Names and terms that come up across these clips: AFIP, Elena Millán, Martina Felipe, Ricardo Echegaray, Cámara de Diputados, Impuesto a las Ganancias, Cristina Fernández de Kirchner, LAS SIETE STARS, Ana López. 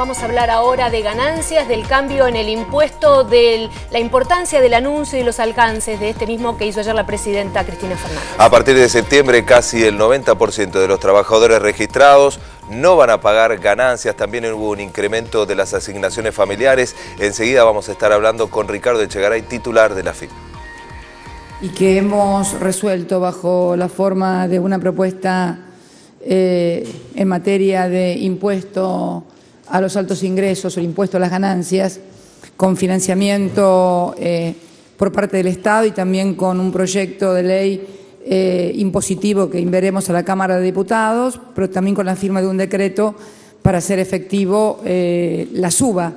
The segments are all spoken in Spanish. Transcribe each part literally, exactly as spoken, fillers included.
Vamos a hablar ahora de ganancias, del cambio en el impuesto, de la importancia del anuncio y los alcances de este mismo que hizo ayer la presidenta Cristina Fernández. A partir de septiembre, casi el noventa por ciento de los trabajadores registrados no van a pagar ganancias. También hubo un incremento de las asignaciones familiares. Enseguida vamos a estar hablando con Ricardo Echegaray, titular de la A F I P. Y que hemos resuelto bajo la forma de una propuesta eh, en materia de impuesto a los altos ingresos, el impuesto a las ganancias, con financiamiento eh, por parte del Estado y también con un proyecto de ley Eh, impositivo que enviaremos a la Cámara de Diputados, pero también con la firma de un decreto para hacer efectivo eh, la suba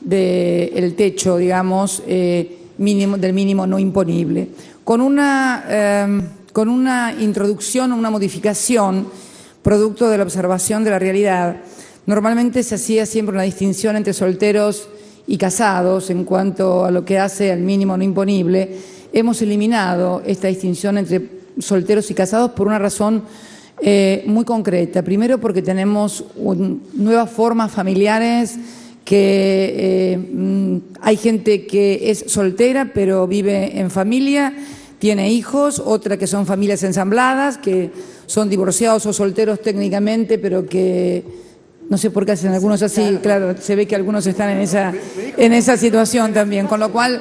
del techo, digamos, eh, mínimo, del mínimo no imponible. Con una, eh, con una introducción, una modificación, producto de la observación de la realidad. Normalmente se hacía siempre una distinción entre solteros y casados en cuanto a lo que hace al mínimo no imponible. Hemos eliminado esta distinción entre solteros y casados por una razón eh, muy concreta. Primero, porque tenemos un, nuevas formas familiares, que eh, hay gente que es soltera pero vive en familia, tiene hijos, otra que son familias ensambladas, que son divorciados o solteros técnicamente, pero que no sé por qué hacen algunos así. Claro, se ve que algunos están en esa, en esa situación también, con lo cual...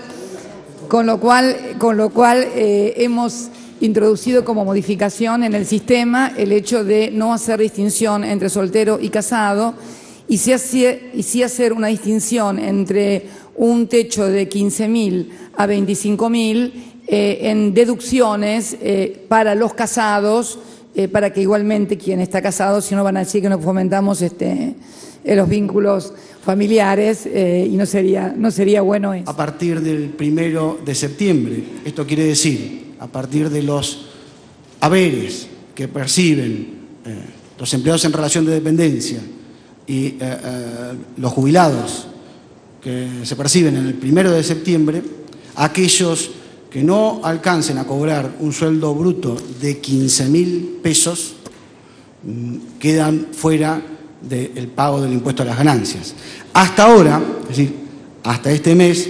Con lo cual, con lo cual eh, hemos introducido como modificación en el sistema el hecho de no hacer distinción entre soltero y casado, y sí hace, y sí hacer una distinción entre un techo de quince mil a veinticinco mil eh, en deducciones eh, para los casados, eh, para que igualmente quien está casado, si no van a decir que nos fomentamos este, los vínculos familiares, eh, y no sería, no sería bueno eso. A partir del primero de septiembre, esto quiere decir, a partir de los haberes que perciben eh, los empleados en relación de dependencia y eh, eh, los jubilados que se perciben en el primero de septiembre, aquellos que no alcancen a cobrar un sueldo bruto de quince mil pesos quedan fuera del pago del impuesto a las ganancias. Hasta ahora, es decir, hasta este mes,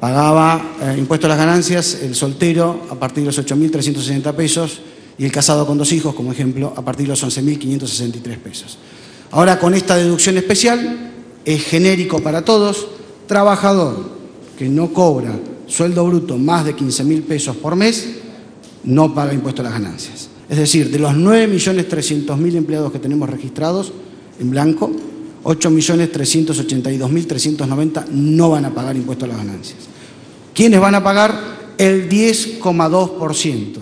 pagaba eh, impuesto a las ganancias el soltero a partir de los ocho mil trescientos sesenta pesos y el casado con dos hijos, como ejemplo, a partir de los once mil quinientos sesenta y tres pesos. Ahora, con esta deducción especial, es genérico para todos. Trabajador que no cobra sueldo bruto más de quince mil pesos por mes, no paga impuesto a las ganancias. Es decir, de los nueve millones trescientos mil empleados que tenemos registrados en blanco, ocho millones trescientos ochenta y dos mil trescientos noventa no van a pagar impuesto a las ganancias. ¿Quiénes van a pagar? El diez coma dos por ciento